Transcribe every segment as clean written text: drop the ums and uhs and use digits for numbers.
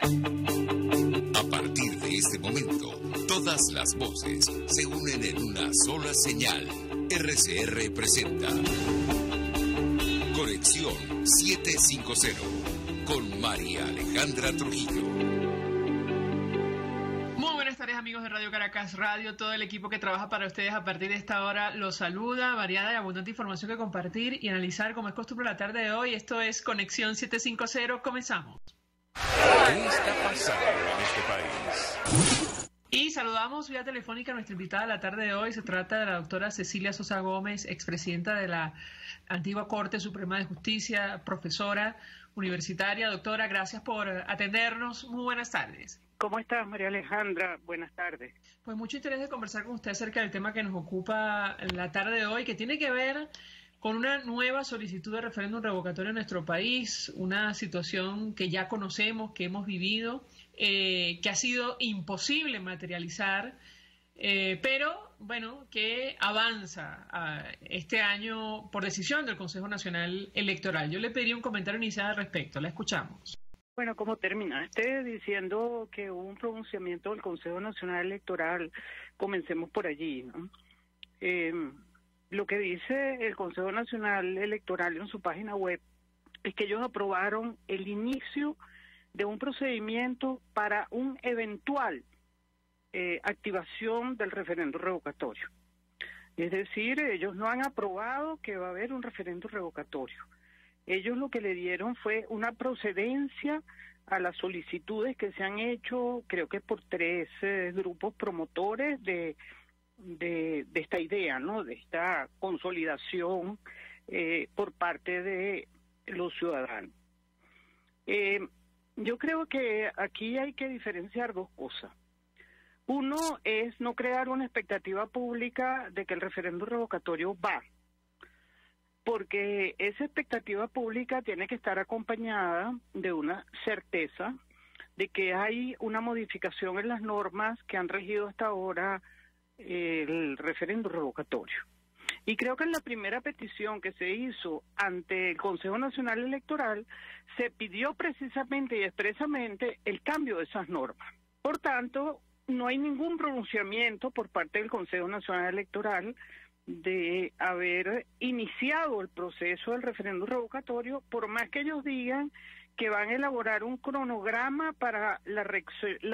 A partir de este momento, todas las voces se unen en una sola señal. RCR presenta Conexión 750 con María Alejandra Trujillo. Amigos de Radio Caracas Radio, todo el equipo que trabaja para ustedes a partir de esta hora los saluda, variada y abundante información que compartir y analizar como es costumbre la tarde de hoy. Esto es Conexión 750, comenzamos. ¿Qué está pasando en este país? Y saludamos vía telefónica a nuestra invitada de la tarde de hoy, se trata de la doctora Cecilia Sosa Gómez, expresidenta de la antigua Corte Suprema de Justicia, profesora universitaria. Doctora, gracias por atendernos, muy buenas tardes. ¿Cómo estás, María Alejandra? Buenas tardes. Pues mucho interés de conversar con usted acerca del tema que nos ocupa la tarde de hoy, que tiene que ver con una nueva solicitud de referéndum revocatorio en nuestro país, una situación que ya conocemos, que hemos vivido, que ha sido imposible materializar, pero bueno, que avanza este año por decisión del Consejo Nacional Electoral. Yo le pediría un comentario inicial al respecto, la escuchamos. Bueno, como terminaste diciendo que hubo un pronunciamiento del Consejo Nacional Electoral, comencemos por allí, ¿no? Lo que dice el Consejo Nacional Electoral en su página web es que ellos aprobaron el inicio de un procedimiento para un eventual activación del referendo revocatorio. Es decir, ellos no han aprobado que va a haber un referendo revocatorio. Ellos lo que le dieron fue una procedencia a las solicitudes que se han hecho, creo que por tres grupos promotores de esta idea, ¿no? De esta consolidación por parte de los ciudadanos. Yo creo que aquí hay que diferenciar dos cosas. Uno es no crear una expectativa pública de que el referéndum revocatorio va, porque esa expectativa pública tiene que estar acompañada de una certeza de que hay una modificación en las normas que han regido hasta ahora el referéndum revocatorio. Y creo que en la primera petición que se hizo ante el Consejo Nacional Electoral se pidió precisamente y expresamente el cambio de esas normas. Por tanto, no hay ningún pronunciamiento por parte del Consejo Nacional Electoral de haber iniciado el proceso del referéndum revocatorio, por más que ellos digan que van a elaborar un cronograma para la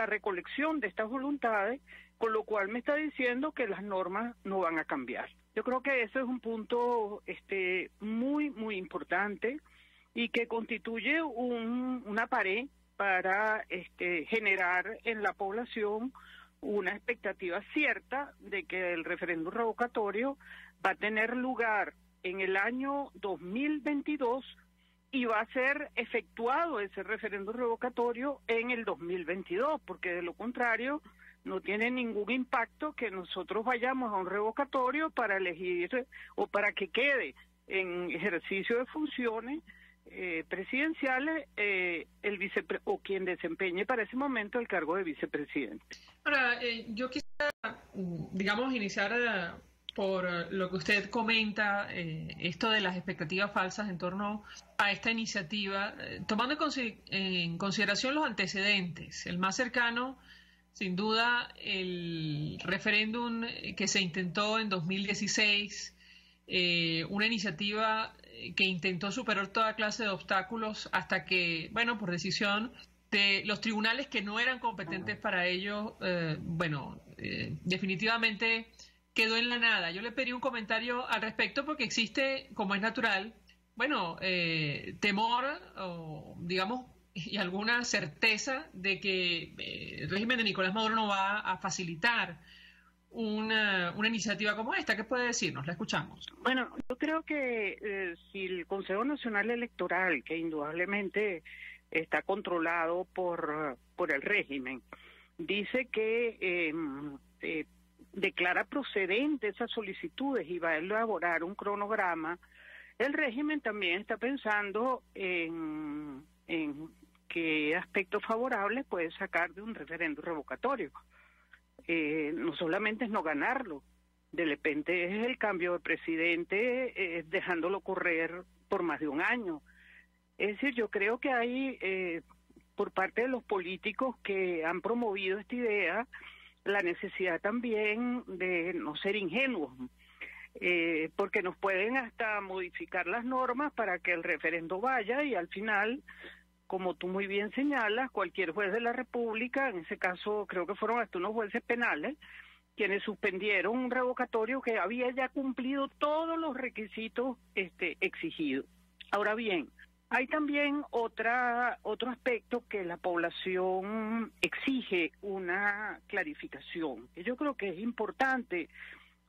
recolección de estas voluntades, con lo cual me está diciendo que las normas no van a cambiar. Yo creo que ese es un punto muy, muy importante y que constituye una pared para generar en la población una expectativa cierta de que el referéndum revocatorio va a tener lugar en el año 2022 y va a ser efectuado ese referéndum revocatorio en el 2022, porque de lo contrario no tiene ningún impacto que nosotros vayamos a un revocatorio para elegir o para que quede en ejercicio de funciones presidenciales o quien desempeñe para ese momento el cargo de vicepresidente. Ahora, yo quisiera, digamos, iniciar por lo que usted comenta, esto de las expectativas falsas en torno a esta iniciativa, tomando en consideración los antecedentes. El más cercano, sin duda, el referéndum que se intentó en 2016, una iniciativa que intentó superar toda clase de obstáculos hasta que, bueno, por decisión de los tribunales que no eran competentes para ello, definitivamente quedó en la nada. Yo le pedí un comentario al respecto porque existe, como es natural, temor o, digamos, y alguna certeza de que el régimen de Nicolás Maduro no va a facilitar una iniciativa como esta. ¿Qué puede decirnos? La escuchamos. Bueno, yo creo que si el Consejo Nacional Electoral, que indudablemente está controlado por el régimen, dice que declara procedente esas solicitudes y va a elaborar un cronograma, el régimen también está pensando en qué aspectos favorables puede sacar de un referéndum revocatorio. No solamente es no ganarlo, de repente es el cambio de presidente, dejándolo correr por más de un año. Es decir, yo creo que hay por parte de los políticos que han promovido esta idea, la necesidad también de no ser ingenuos, porque nos pueden hasta modificar las normas para que el referendo vaya y al final, como tú muy bien señalas, cualquier juez de la República, en ese caso creo que fueron hasta unos jueces penales, quienes suspendieron un revocatorio que había ya cumplido todos los requisitos exigidos. Ahora bien, hay también otro aspecto que la población exige una clarificación. Yo creo que es importante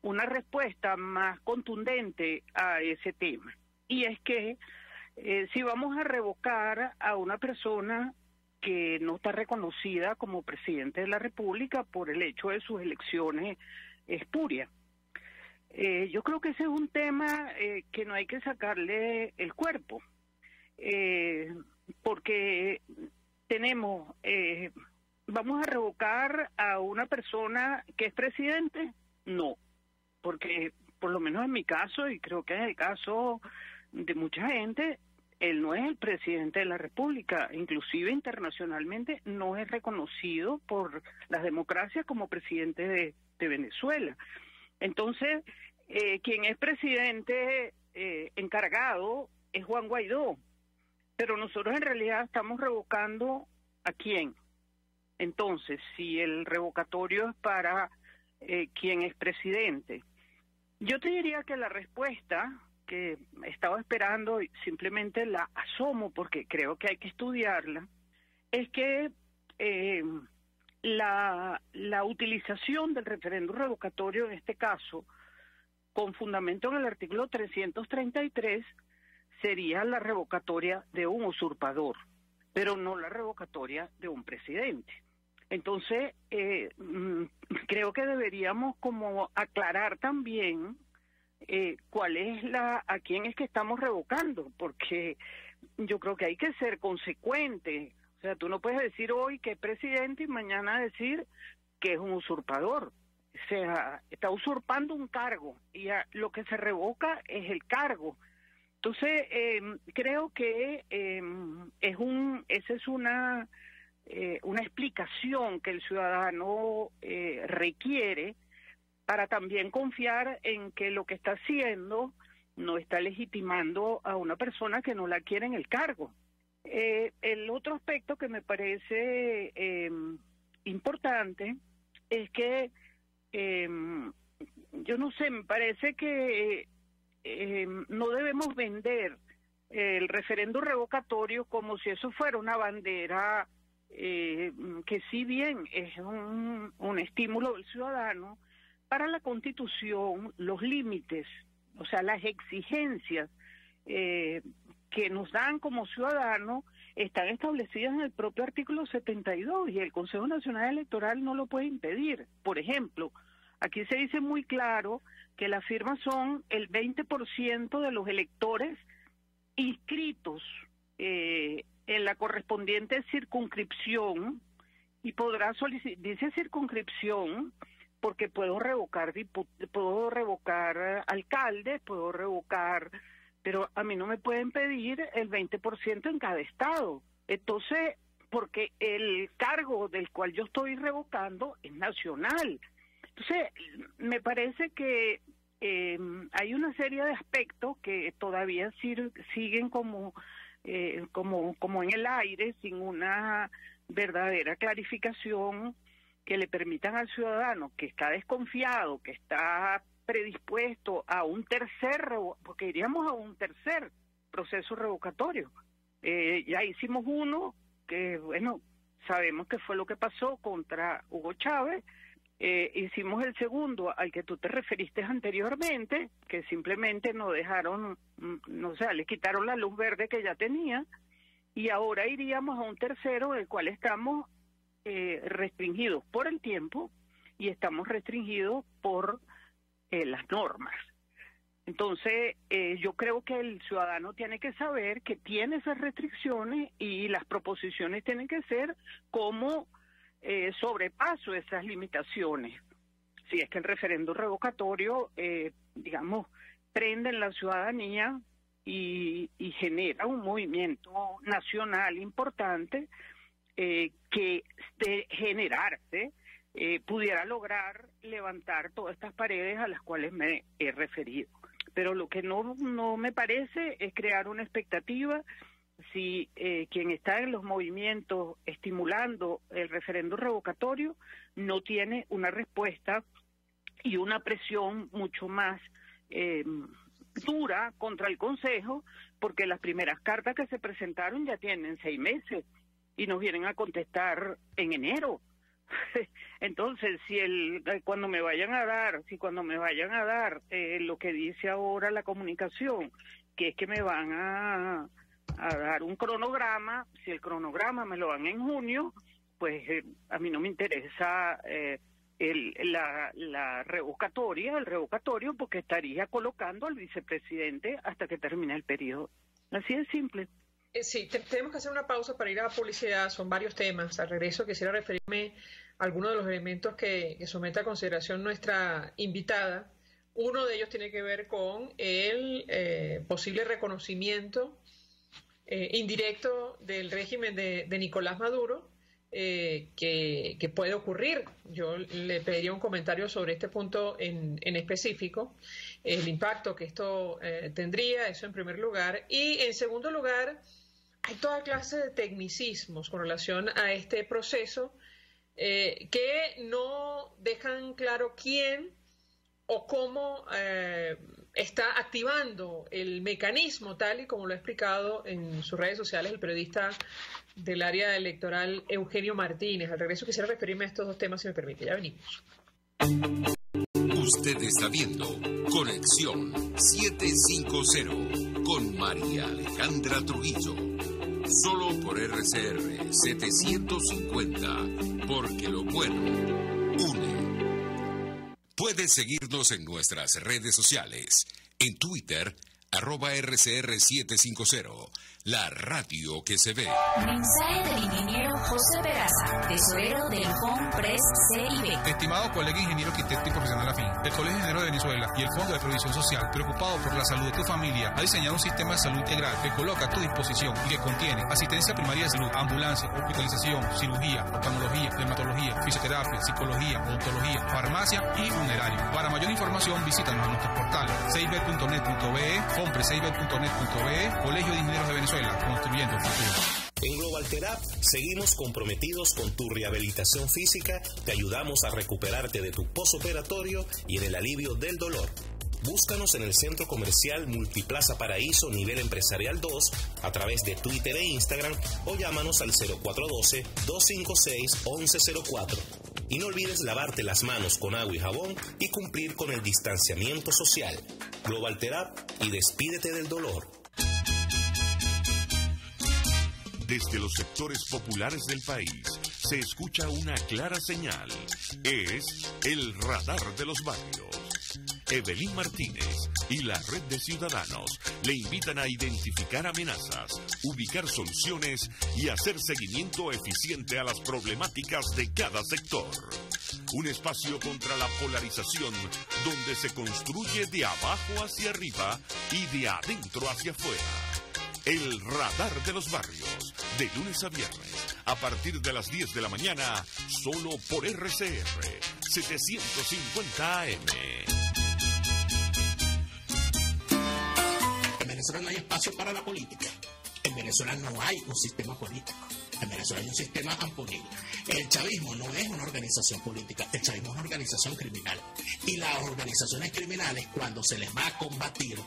una respuesta más contundente a ese tema. Y es que si vamos a revocar a una persona que no está reconocida como presidente de la República por el hecho de sus elecciones espurias, yo creo que ese es un tema que no hay que sacarle el cuerpo. Porque tenemos, ¿vamos a revocar a una persona que es presidente? No, porque por lo menos en mi caso, y creo que en el caso de mucha gente, él no es el presidente de la República, inclusive internacionalmente no es reconocido por las democracias como presidente de Venezuela. Entonces, quien es presidente encargado es Juan Guaidó. Pero nosotros en realidad estamos revocando ¿a quién? Entonces, si el revocatorio es para quien es presidente. Yo te diría que la respuesta que estaba esperando, y simplemente la asomo porque creo que hay que estudiarla, es que la utilización del referéndum revocatorio en este caso, con fundamento en el artículo 333, sería la revocatoria de un usurpador, pero no la revocatoria de un presidente. Entonces, creo que deberíamos como aclarar también cuál es a quién es que estamos revocando, porque yo creo que hay que ser consecuente. O sea, tú no puedes decir hoy que es presidente y mañana decir que es un usurpador. O sea, está usurpando un cargo y lo que se revoca es el cargo. Entonces, creo que esa es una explicación que el ciudadano requiere para también confiar en que lo que está haciendo no está legitimando a una persona que no la quiere en el cargo. El otro aspecto que me parece importante es que, yo no sé, me parece que no debemos vender el referendo revocatorio como si eso fuera una bandera que si bien es un estímulo del ciudadano para la Constitución, los límites, o sea, las exigencias que nos dan como ciudadanos están establecidas en el propio artículo 72 y el Consejo Nacional Electoral no lo puede impedir. Por ejemplo, aquí se dice muy claro que las firmas son el 20% de los electores inscritos en la correspondiente circunscripción y podrá solicitar, dice circunscripción, porque puedo revocar alcaldes, puedo revocar, pero a mí no me pueden pedir el 20% en cada estado. Entonces, porque el cargo del cual yo estoy revocando es nacional. Entonces, me parece que hay una serie de aspectos que todavía siguen como en el aire, sin una verdadera clarificación que le permitan al ciudadano que está desconfiado, que está predispuesto a un tercer, porque iríamos a un tercer proceso revocatorio. Ya hicimos uno que, bueno, sabemos que fue lo que pasó contra Hugo Chávez. Hicimos el segundo al que tú te referiste anteriormente, que simplemente no dejaron, no sé, le quitaron la luz verde que ya tenía, y ahora iríamos a un tercero del cual estamos restringidos por el tiempo y estamos restringidos por las normas. Entonces, yo creo que el ciudadano tiene que saber que tiene esas restricciones y las proposiciones tienen que ser como sobrepaso esas limitaciones. Si es que el referéndum revocatorio, digamos, prende en la ciudadanía y genera un movimiento nacional importante que de generarse pudiera lograr levantar todas estas paredes a las cuales me he referido. Pero lo que no me parece es crear una expectativa. Si quien está en los movimientos estimulando el referéndum revocatorio no tiene una respuesta y una presión mucho más dura contra el Consejo, porque las primeras cartas que se presentaron ya tienen 6 meses y nos vienen a contestar en enero. Entonces, cuando me vayan a dar lo que dice ahora la comunicación, que es que me van a dar un cronograma, si el cronograma me lo dan en junio, pues a mí no me interesa el revocatorio, porque estaría colocando al vicepresidente hasta que termine el periodo. Así de simple. Sí, tenemos que hacer una pausa para ir a la publicidad. Son varios temas. Al regreso quisiera referirme a algunos de los elementos que somete a consideración nuestra invitada. Uno de ellos tiene que ver con el posible reconocimiento indirecto del régimen de Nicolás Maduro que puede ocurrir. Yo le pediría un comentario sobre este punto en específico, el impacto que esto tendría, eso en primer lugar. Y en segundo lugar, hay toda clase de tecnicismos con relación a este proceso que no dejan claro quién o cómo está activando el mecanismo, tal y como lo ha explicado en sus redes sociales el periodista del área electoral Eugenio Martínez. Al regreso quisiera referirme a estos dos temas, si me permite. Ya venimos. Usted está viendo Conexión 750 con María Alejandra Trujillo. Solo por RCR 750, porque lo bueno une. Puedes seguirnos en nuestras redes sociales. En Twitter, @RCR750, la radio que se ve. Mensaje del ingeniero José Peraza, tesorero del FONPRES CIB. Estimado colega ingeniero, arquitecto y profesional afín, el Colegio de Ingenieros de Venezuela y el Fondo de Previsión Social, preocupado por la salud de tu familia, ha diseñado un sistema de salud integral que coloca a tu disposición y que contiene asistencia primaria de salud, ambulancia, hospitalización, cirugía, oftalmología, dermatología, fisioterapia, psicología, odontología, farmacia y funerario. Para mayor información, visítanos en nuestro portal cib.net.be, FONPRES.net.be, Colegio de Ingenieros de Venezuela, construyendo el futuro. En Global Therap seguimos comprometidos con tu rehabilitación física, te ayudamos a recuperarte de tu posoperatorio y en el alivio del dolor. Búscanos en el centro comercial Multiplaza Paraíso, nivel empresarial 2, a través de Twitter e Instagram, o llámanos al 0412-256-1104. Y no olvides lavarte las manos con agua y jabón y cumplir con el distanciamiento social. Global Therap y despídete del dolor. Desde los sectores populares del país se escucha una clara señal. Es el radar de los barrios. Evelyn Martínez y la Red de Ciudadanos le invitan a identificar amenazas, ubicar soluciones y hacer seguimiento eficiente a las problemáticas de cada sector. Un espacio contra la polarización donde se construye de abajo hacia arriba y de adentro hacia afuera. El Radar de los Barrios, de lunes a viernes, a partir de las 10 de la mañana, solo por RCR 750 AM. En Venezuela no hay espacio para la política. En Venezuela no hay un sistema político. En Venezuela hay un sistema ampolino. El chavismo no es una organización política. El chavismo es una organización criminal. Y las organizaciones criminales, cuando se les va a combatir,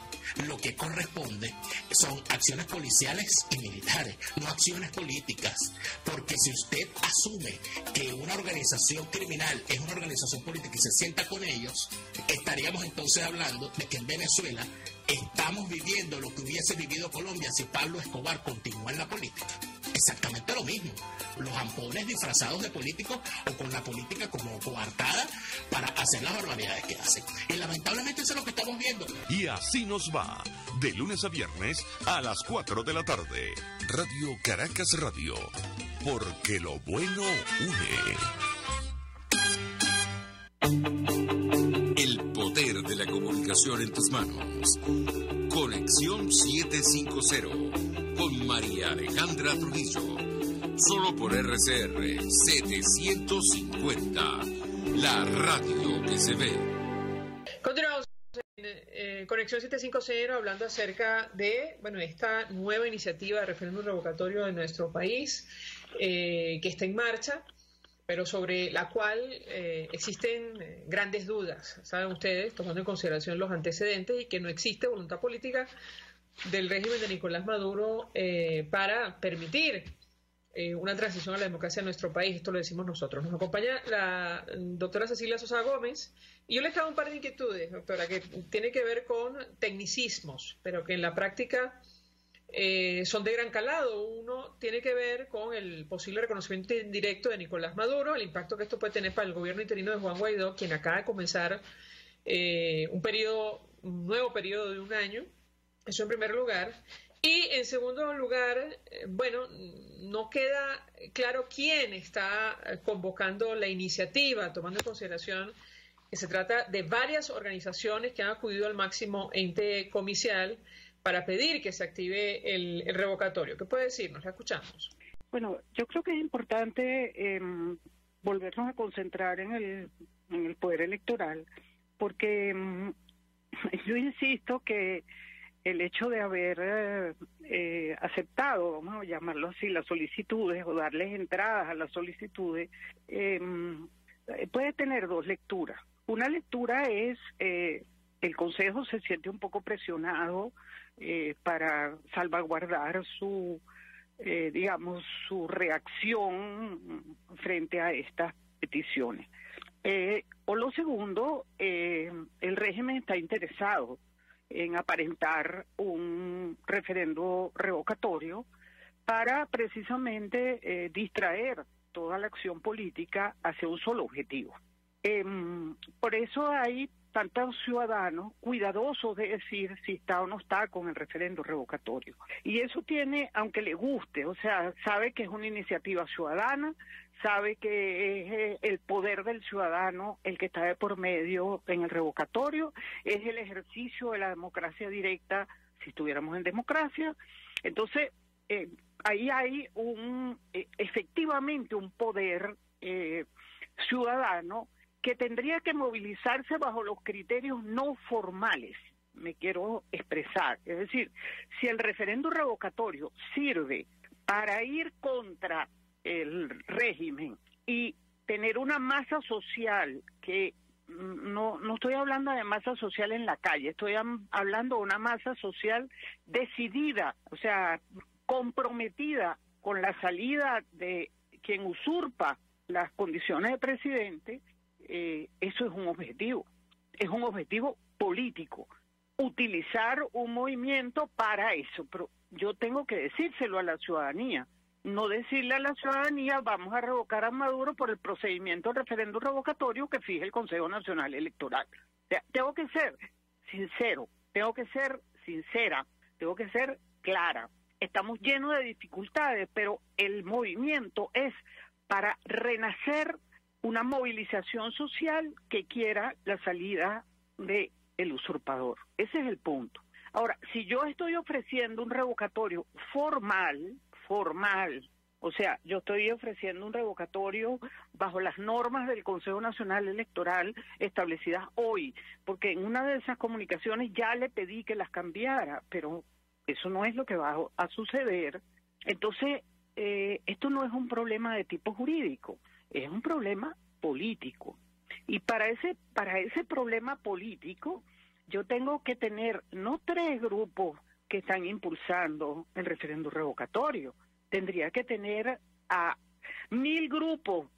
lo que corresponde son acciones policiales y militares, no acciones políticas. Porque si usted asume que una organización criminal es una organización política y se sienta con ellos, estaríamos entonces hablando de que en Venezuela estamos viviendo lo que hubiese vivido Colombia si Pablo Escobar continúa en la política. Exactamente lo mismo. Los ampones disfrazados de políticos o con la política como coartada para hacer las barbaridades que hacen. Y lamentablemente eso es lo que estamos viendo. Y así nos va. De lunes a viernes a las 4 de la tarde. Radio Caracas Radio. Porque lo bueno une. El poder de la comunicación en tus manos. Conexión 750. Con María Alejandra Trujillo. Solo por RCR 750, la radio que se ve. Continuamos en Conexión 750 hablando acerca de esta nueva iniciativa de referéndum revocatorio de nuestro país que está en marcha, pero sobre la cual existen grandes dudas, saben ustedes, tomando en consideración los antecedentes y que no existe voluntad política del régimen de Nicolás Maduro para permitir una transición a la democracia en nuestro país. Esto lo decimos nosotros. Nos acompaña la doctora Cecilia Sosa Gómez. Y yo les traigo un par de inquietudes, doctora, que tiene que ver con tecnicismos, pero que en la práctica son de gran calado. Uno tiene que ver con el posible reconocimiento indirecto de Nicolás Maduro, el impacto que esto puede tener para el gobierno interino de Juan Guaidó, quien acaba de comenzar un nuevo periodo de un año. Eso en primer lugar. Y en segundo lugar, no queda claro quién está convocando la iniciativa, tomando en consideración que se trata de varias organizaciones que han acudido al máximo ente comicial para pedir que se active el revocatorio. ¿Qué puede decirnos? La escuchamos. Bueno, yo creo que es importante volvernos a concentrar en el poder electoral, porque yo insisto que el hecho de haber aceptado, vamos a llamarlo así, las solicitudes o darles entradas a las solicitudes, puede tener dos lecturas. Una lectura es el Consejo se siente un poco presionado para salvaguardar su, su reacción frente a estas peticiones. O lo segundo, el régimen está interesado en aparentar un referendo revocatorio para precisamente distraer toda la acción política hacia un solo objetivo. Por eso hay tantos ciudadanos cuidadosos de decir si está o no está con el referendo revocatorio. Y eso tiene, aunque le guste, o sea, sabe que es una iniciativa ciudadana, sabe que es el poder del ciudadano el que está de por medio en el revocatorio, es el ejercicio de la democracia directa, si estuviéramos en democracia. Entonces, ahí hay efectivamente un poder ciudadano que tendría que movilizarse bajo los criterios no formales, me quiero expresar. Es decir, si el referéndum revocatorio sirve para ir contra el régimen y tener una masa social que no estoy hablando de masa social en la calle, estoy hablando de una masa social decidida, o sea, comprometida con la salida de quien usurpa las condiciones de presidente, eso es un objetivo político, utilizar un movimiento para eso, pero yo tengo que decírselo a la ciudadanía, no decirle a la ciudadanía vamos a revocar a Maduro por el procedimiento del referéndum revocatorio que fije el Consejo Nacional Electoral. O sea, tengo que ser sincero, tengo que ser sincera, tengo que ser clara. Estamos llenos de dificultades, pero el movimiento es para renacer una movilización social que quiera la salida del usurpador. Ese es el punto. Ahora, si yo estoy ofreciendo un revocatorio formal, o sea, yo estoy ofreciendo un revocatorio bajo las normas del Consejo Nacional Electoral establecidas hoy, porque en una de esas comunicaciones ya le pedí que las cambiara, pero eso no es lo que va a suceder. Entonces, esto no es un problema de tipo jurídico. Es un problema político. Y para ese problema político, yo tengo que tener no tres grupos que están impulsando el referéndum revocatorio, tendría que tener a 1.000 grupos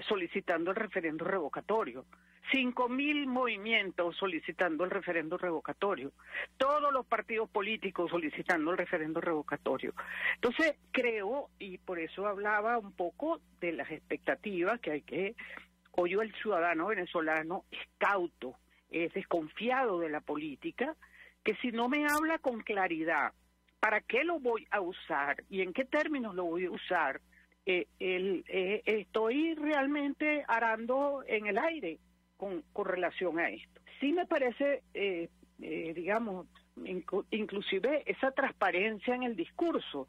solicitando el referéndum revocatorio, 5.000 movimientos solicitando el referéndum revocatorio, todos los partidos políticos solicitando el referéndum revocatorio. Entonces creo, y por eso hablaba un poco de las expectativas que hay que, hoy el ciudadano venezolano es cauto, es desconfiado de la política, que si no me habla con claridad para qué lo voy a usar y en qué términos lo voy a usar, estoy realmente arando en el aire con relación a esto. Sí me parece, inclusive esa transparencia en el discurso.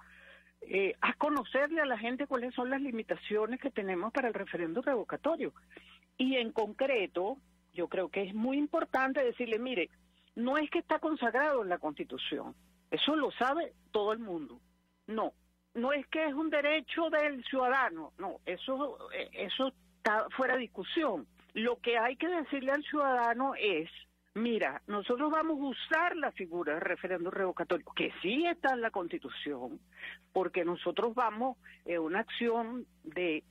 a conocerle a la gente cuáles son las limitaciones que tenemos para el referéndum revocatorio. Y en concreto, yo creo que es muy importante decirle, mire, no es que está consagrado en la Constitución, eso lo sabe todo el mundo. No, no es que es un derecho del ciudadano, no, eso está fuera de discusión. Lo que hay que decirle al ciudadano es, mira, nosotros vamos a usar la figura de referéndum revocatorio, que sí está en la Constitución, porque nosotros vamos a una acción de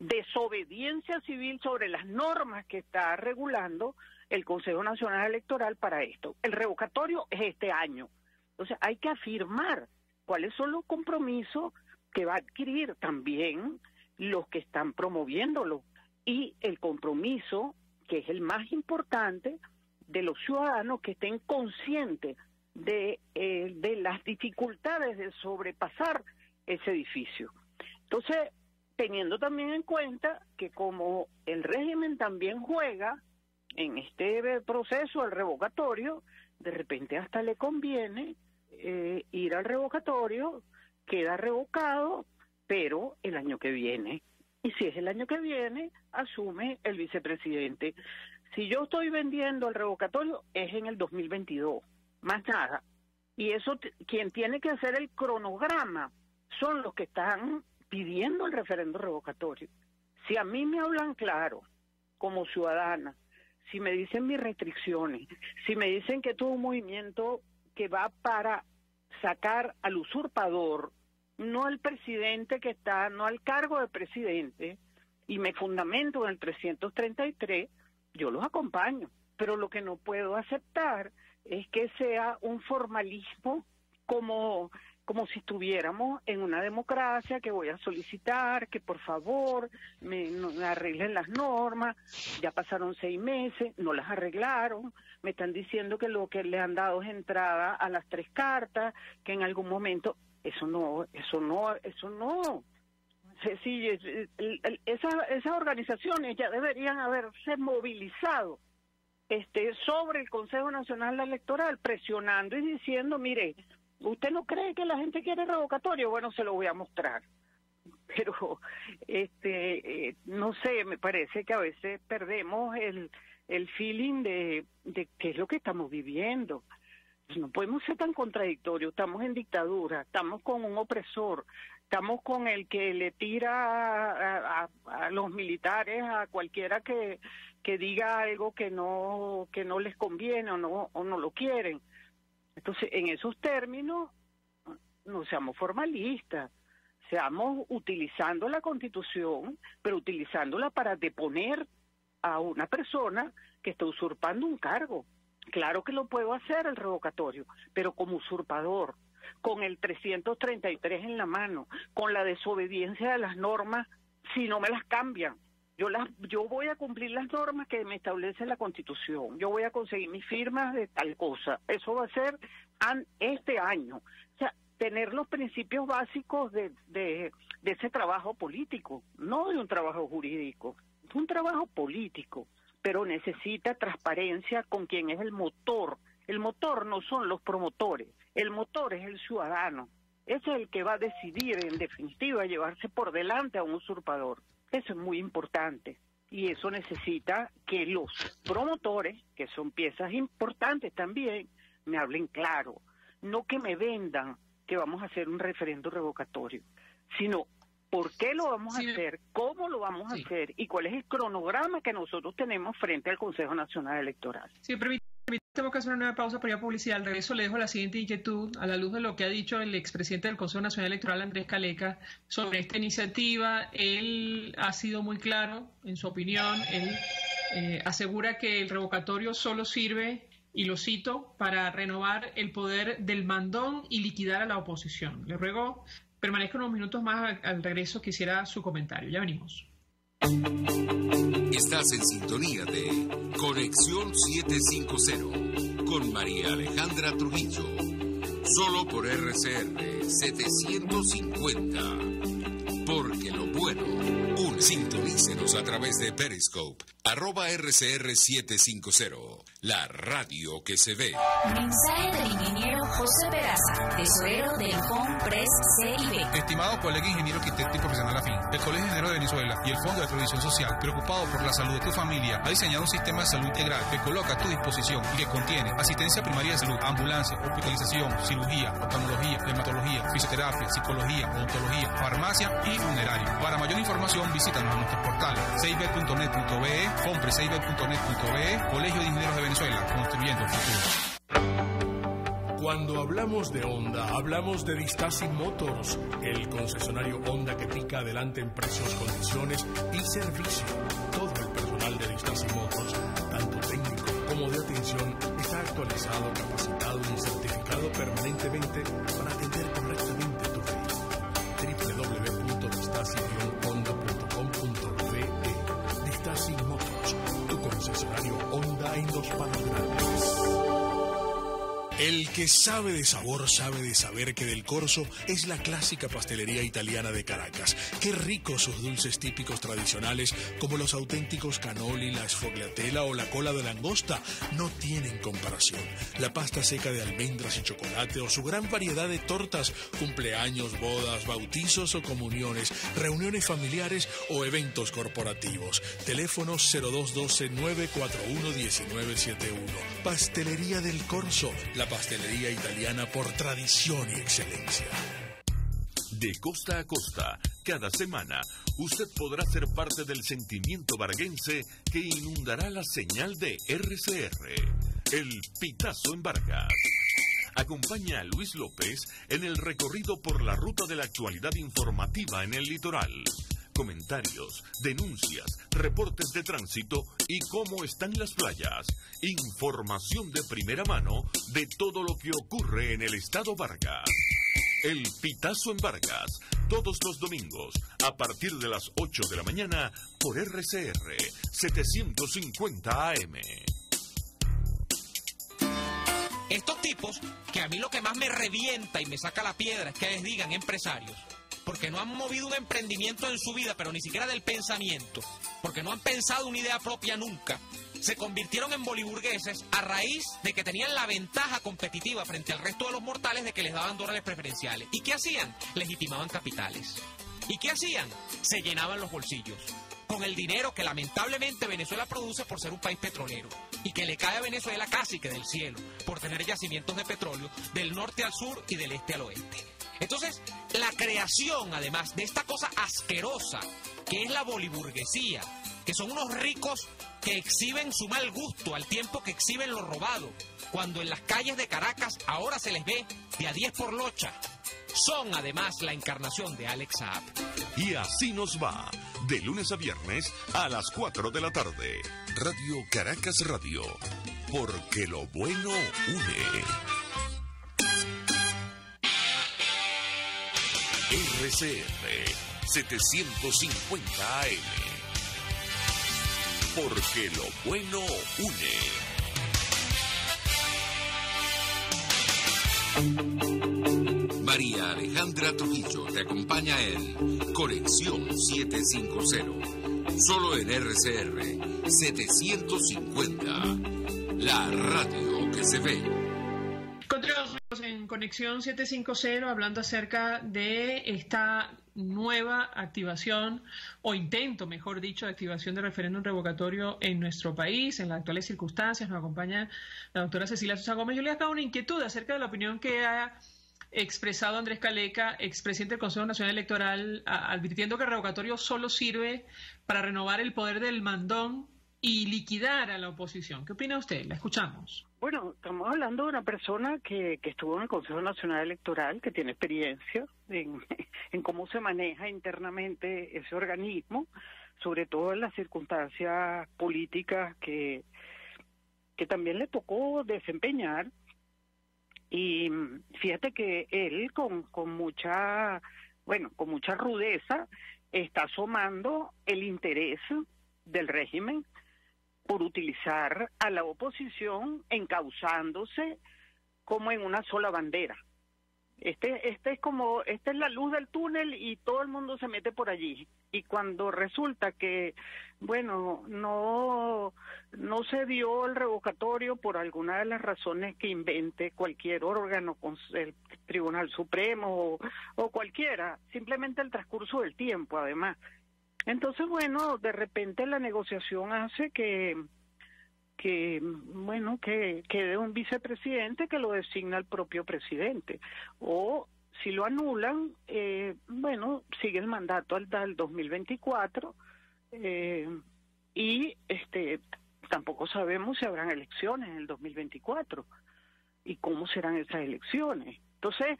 desobediencia civil sobre las normas que está regulando el Consejo Nacional Electoral para esto. El revocatorio es este año. Entonces hay que afirmar cuáles son los compromisos que va a adquirir también los que están promoviéndolo. Y el compromiso, que es el más importante, de los ciudadanos que estén conscientes de las dificultades de sobrepasar ese edificio. Entonces, teniendo también en cuenta que como el régimen también juega en este proceso, el revocatorio, de repente hasta le conviene ir al revocatorio, queda revocado, pero el año que viene. Y si es el año que viene, asume el vicepresidente. Si yo estoy vendiendo el revocatorio, es en el 2022, más nada. Y eso, quien tiene que hacer el cronograma son los que están pidiendo el referéndum revocatorio. Si a mí me hablan claro, como ciudadana, si me dicen mis restricciones, si me dicen que todo un movimiento que va para sacar al usurpador, no al presidente que está, no al cargo de presidente, y me fundamento en el 333, yo los acompaño, pero lo que no puedo aceptar es que sea un formalismo como si estuviéramos en una democracia, que voy a solicitar que por favor me arreglen las normas. Ya pasaron 6 meses, no las arreglaron, me están diciendo que lo que le han dado es entrada a las 3 cartas, que en algún momento, eso no. Sí, esas organizaciones ya deberían haberse movilizado sobre el Consejo Nacional Electoral, presionando y diciendo, mire, ¿usted no cree que la gente quiere revocatorio? Bueno, se lo voy a mostrar. Pero, no sé, me parece que a veces perdemos el feeling de qué es lo que estamos viviendo. No podemos ser tan contradictorios, estamos en dictadura, estamos con un opresor, estamos con el que le tira a los militares, a cualquiera que diga algo que no les conviene o no lo quieren. Entonces, en esos términos, no seamos formalistas, seamos utilizando la Constitución, pero utilizándola para deponer a una persona que está usurpando un cargo. Claro que lo puedo hacer el revocatorio, pero como usurpador, con el 333 en la mano, con la desobediencia de las normas, si no me las cambian. Yo voy a cumplir las normas que me establece la Constitución, yo voy a conseguir mis firmas de tal cosa, eso va a ser este año. O sea, tener los principios básicos de ese trabajo político, no de un trabajo jurídico, es un trabajo político, pero necesita transparencia con quien es el motor. El motor no son los promotores, el motor es el ciudadano. Ese es el que va a decidir, en definitiva, llevarse por delante a un usurpador. Eso es muy importante y eso necesita que los promotores, que son piezas importantes también, me hablen claro. No que me vendan que vamos a hacer un referéndum revocatorio, sino ¿por qué lo vamos a hacer? ¿Cómo lo vamos a hacer? ¿Y cuál es el cronograma que nosotros tenemos frente al Consejo Nacional Electoral? Sí, permítame que hacer una nueva pausa para ir a publicidad. Al regreso le dejo la siguiente inquietud a la luz de lo que ha dicho el expresidente del Consejo Nacional Electoral, Andrés Caleca, sobre esta iniciativa. Él ha sido muy claro en su opinión. Él asegura que el revocatorio solo sirve, y lo cito, para renovar el poder del mandón y liquidar a la oposición. Le ruego permanezca unos minutos más. Al regreso quisiera su comentario. Ya venimos. Estás en sintonía de Conexión 750 con María Alejandra Trujillo. Solo por RCR 750. Porque lo bueno une. Sintonícenos a través de Periscope. @RCR750, la radio que se ve. Mensaje del ingeniero José Peraza, tesorero del CONPRES-CIB. Estimado colega ingeniero, arquitecto y profesional afín, el Colegio de Ingenieros de Venezuela y el Fondo de Previsión Social, preocupado por la salud de tu familia, ha diseñado un sistema de salud integral que coloca a tu disposición y que contiene asistencia primaria de salud, ambulancia, hospitalización, cirugía, oftalmología, dermatología, fisioterapia, psicología, odontología, farmacia y funeraria. Para mayor información, visítanos a nuestro portal cib.net.be, compre6b.net.be, Colegio de Ingenieros de Venezuela, construyendo el futuro. Cuando hablamos de Honda, hablamos de Distasis Motors, el concesionario Honda que pica adelante en precios, condiciones y servicio. Todo el personal de Distasis Motors, tanto técnico como de atención, está actualizado, capacitado y certificado permanentemente para atender correctamente tu vehículo. www.distasis-honda.com.be. Distasis Motors, concesionario Honda en Dos Palos Grandes. El que sabe de sabor sabe de saber que Del Corso es la clásica pastelería italiana de Caracas. Qué ricos sus dulces típicos tradicionales, como los auténticos canoli, la sfogliatella o la cola de langosta, no tienen comparación. La pasta seca de almendras y chocolate o su gran variedad de tortas, cumpleaños, bodas, bautizos o comuniones, reuniones familiares o eventos corporativos. Teléfono 0212-941-1971. Pastelería Del Corso, la pastelería italiana por tradición y excelencia. De costa a costa, cada semana, usted podrá ser parte del sentimiento varguense que inundará la señal de RCR. El Pitazo en Vargas. Acompaña a Luis López en el recorrido por la ruta de la actualidad informativa en el litoral. Comentarios, denuncias, reportes de tránsito y cómo están las playas. Información de primera mano de todo lo que ocurre en el estado Vargas. El Pitazo en Vargas, todos los domingos, a partir de las 8 de la mañana, por RCR 750 AM. Estos tipos, que a mí lo que más me revienta y me saca la piedra es que les digan empresarios. Porque no han movido un emprendimiento en su vida, pero ni siquiera del pensamiento, porque no han pensado una idea propia nunca. Se convirtieron en boliburgueses a raíz de que tenían la ventaja competitiva frente al resto de los mortales de que les daban dólares preferenciales. ¿Y qué hacían? Legitimaban capitales. ¿Y qué hacían? Se llenaban los bolsillos con el dinero que lamentablemente Venezuela produce por ser un país petrolero y que le cae a Venezuela casi que del cielo por tener yacimientos de petróleo del norte al sur y del este al oeste. Entonces, la creación, además, de esta cosa asquerosa, que es la boliburguesía, que son unos ricos que exhiben su mal gusto al tiempo que exhiben lo robado, cuando en las calles de Caracas ahora se les ve de a 10 por locha. Son, además, la encarnación de Alex Saab. Y así nos va, de lunes a viernes a las 4 de la tarde. Radio Caracas Radio, porque lo bueno une. RCR 750 AM. Porque lo bueno une. María Alejandra Trujillo te acompaña en Conexión 750. Solo en RCR 750. La radio que se ve. En Conexión 750, hablando acerca de esta nueva activación o intento, mejor dicho, de activación de referéndum revocatorio en nuestro país, en las actuales circunstancias, nos acompaña la doctora Cecilia Sosa Gómez. Yo le hago una inquietud acerca de la opinión que ha expresado Andrés Caleca, expresidente del Consejo Nacional Electoral, advirtiendo que el revocatorio solo sirve para renovar el poder del mandón y liquidar a la oposición. ¿Qué opina usted? La escuchamos. Bueno, estamos hablando de una persona que estuvo en el Consejo Nacional Electoral, que tiene experiencia en cómo se maneja internamente ese organismo, sobre todo en las circunstancias políticas que también le tocó desempeñar. Y fíjate que él con mucha rudeza está asomando el interés del régimen por utilizar a la oposición encauzándose como en una sola bandera. Esta es la luz del túnel y todo el mundo se mete por allí. Y cuando resulta que, bueno, no se dio el revocatorio por alguna de las razones que invente cualquier órgano, el Tribunal Supremo o cualquiera, simplemente el transcurso del tiempo, además. Entonces, bueno, de repente la negociación hace que quede un vicepresidente que lo designa el propio presidente, o si lo anulan, sigue el mandato al 2024 y tampoco sabemos si habrán elecciones en el 2024 y cómo serán esas elecciones. Entonces,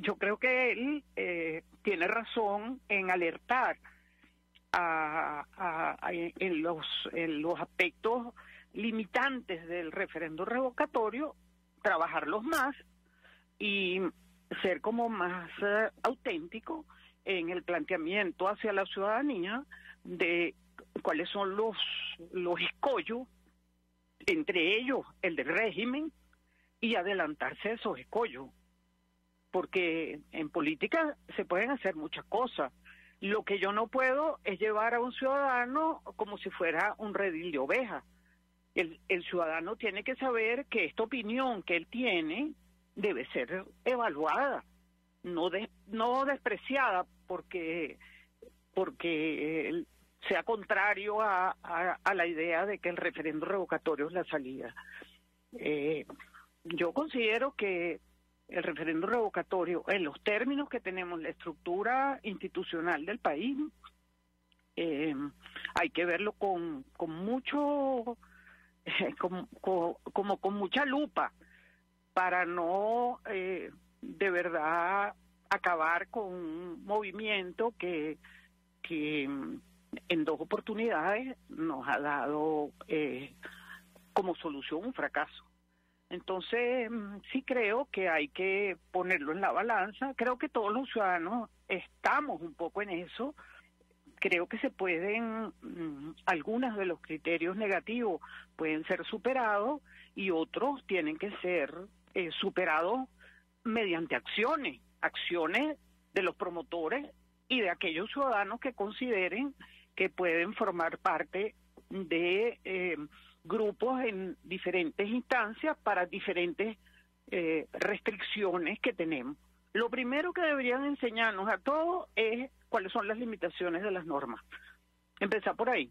yo creo que él tiene razón en alertar en los aspectos limitantes del referéndum revocatorio, trabajarlos más y ser como más auténtico en el planteamiento hacia la ciudadanía de cuáles son los escollos, entre ellos el del régimen, y adelantarse a esos escollos, porque en política se pueden hacer muchas cosas. Lo que yo no puedo es llevar a un ciudadano como si fuera un redil de ovejas. El ciudadano tiene que saber que esta opinión que él tiene debe ser evaluada, no despreciada porque sea contrario a la idea de que el referéndum revocatorio es la salida. Yo considero que el referéndum revocatorio, en los términos que tenemos la estructura institucional del país, hay que verlo con mucha lupa para no de verdad acabar con un movimiento que en dos oportunidades nos ha dado como solución un fracaso. Entonces, sí creo que hay que ponerlo en la balanza. Creo que todos los ciudadanos estamos un poco en eso. Creo que se pueden, algunos de los criterios negativos pueden ser superados y otros tienen que ser superados mediante acciones de los promotores y de aquellos ciudadanos que consideren que pueden formar parte de grupos en diferentes instancias para diferentes restricciones que tenemos. Lo primero que deberían enseñarnos a todos es cuáles son las limitaciones de las normas. Empezar por ahí.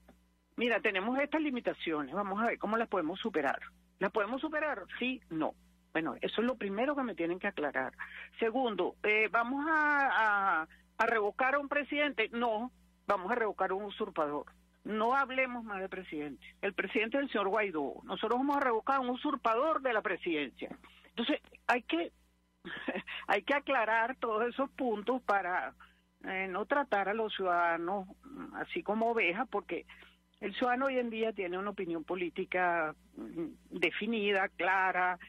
Mira, tenemos estas limitaciones, vamos a ver cómo las podemos superar. ¿Las podemos superar? Sí, no. Bueno, eso es lo primero que me tienen que aclarar. Segundo, ¿vamos a revocar a un presidente? No, vamos a revocar a un usurpador. No hablemos más de presidente. El presidente es el señor Guaidó. Nosotros vamos a revocar a un usurpador de la presidencia. Entonces, hay que aclarar todos esos puntos para no tratar a los ciudadanos así como ovejas, porque el ciudadano hoy en día tiene una opinión política definida, clara,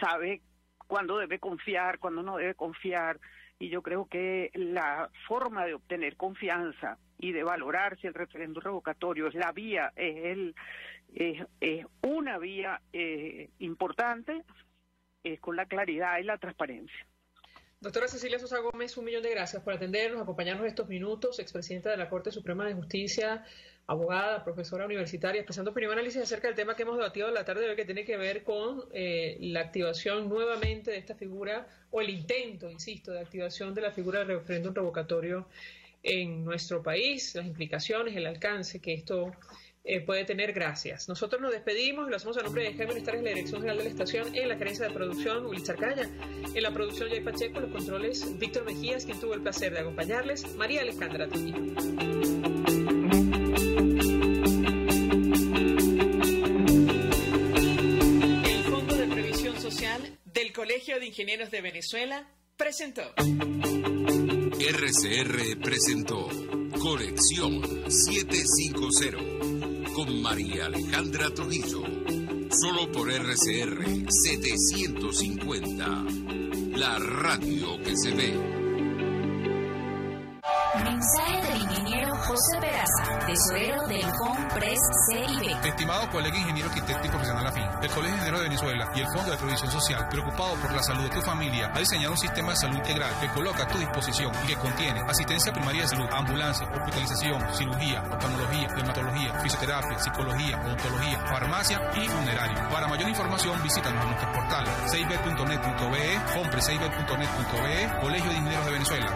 sabe cuándo debe confiar, cuándo no debe confiar, y yo creo que la forma de obtener confianza y de valorar si el referéndum revocatorio es la vía, es una vía importante, es con la claridad y la transparencia. Doctora Cecilia Sosa Gómez, 1 millón de gracias por atendernos, acompañarnos estos minutos, expresidenta de la Corte Suprema de Justicia, abogada, profesora universitaria, expresando opinión y análisis acerca del tema que hemos debatido la tarde de hoy, que tiene que ver con la activación nuevamente de esta figura, o el intento, insisto, de activación de la figura del referéndum revocatorio en nuestro país, las implicaciones, el alcance que esto puede tener. Gracias. Nosotros nos despedimos y lo hacemos a nombre de Jaime Nestar en la dirección general de la estación, en la gerencia de producción, Wilchard Cañas, en la producción Jay Pacheco, los controles Víctor Mejías, quien tuvo el placer de acompañarles, María Alejandra Trujillo. El Fondo de Previsión Social del Colegio de Ingenieros de Venezuela presentó. RCR presentó Conexión 750 con María Alejandra Trujillo, solo por RCR 750, la radio que se ve. Mensaje del ingeniero José Peraza, tesorero del CONPRES-CIB. Estimado colega ingeniero arquitecto y profesional afín, el Colegio de Ingenieros de Venezuela y el Fondo de Previsión Social, preocupado por la salud de tu familia, ha diseñado un sistema de salud integral que coloca a tu disposición y que contiene asistencia primaria de salud, ambulancia, hospitalización, cirugía, oftalmología, dermatología, fisioterapia, psicología, odontología, farmacia y funeraria. Para mayor información, visítanos en nuestro portal 6b.net.be, compre 6b.net.be, Colegio de Ingenieros de Venezuela.